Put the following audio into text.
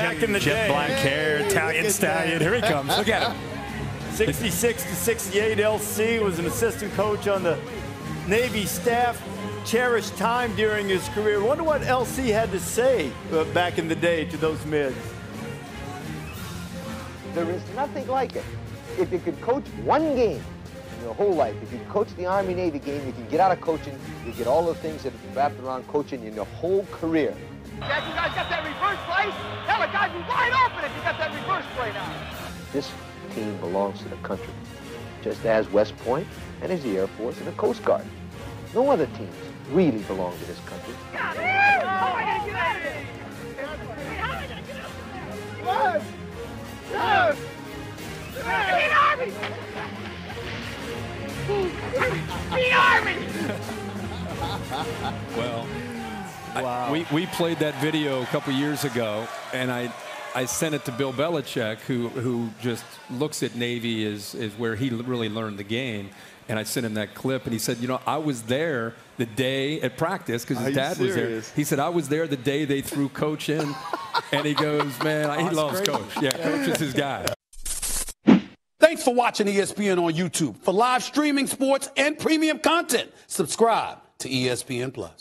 Back in the jet day. Black hair, Italian stallion. Here he comes. Look at him. 66 to 68 LC, was an assistant coach on the Navy staff. Cherished time during his career. Wonder what LC had to say back in the day to those mids. There is nothing like it. If you could coach one game in your whole life, if you coach the Army-Navy game, you can get out of coaching, you get all the things that are wrapped around coaching in your whole career. Dad, you guys got that reverse play? Hell, a guy's wide open if you got that reverse play now. This team belongs to the country, just as West Point and as the Air Force and the Coast Guard. No other teams really belong to this country. God, how am I going to get out of here? How am I going to get out of here? Love! Love! Be Army! Be Army! Well, wow. We played that video a couple years ago, and I sent it to Bill Belichick, who just looks at Navy as where he really learned the game. And I sent him that clip, and he said, you know, I was there the day at practice, because his dad was there. He said, I was there the day they threw Coach in. And he goes, man, he loves Coach. Yeah, Coach is his guy. Thanks for watching ESPN on YouTube. For live streaming, sports, and premium content, subscribe to ESPN+.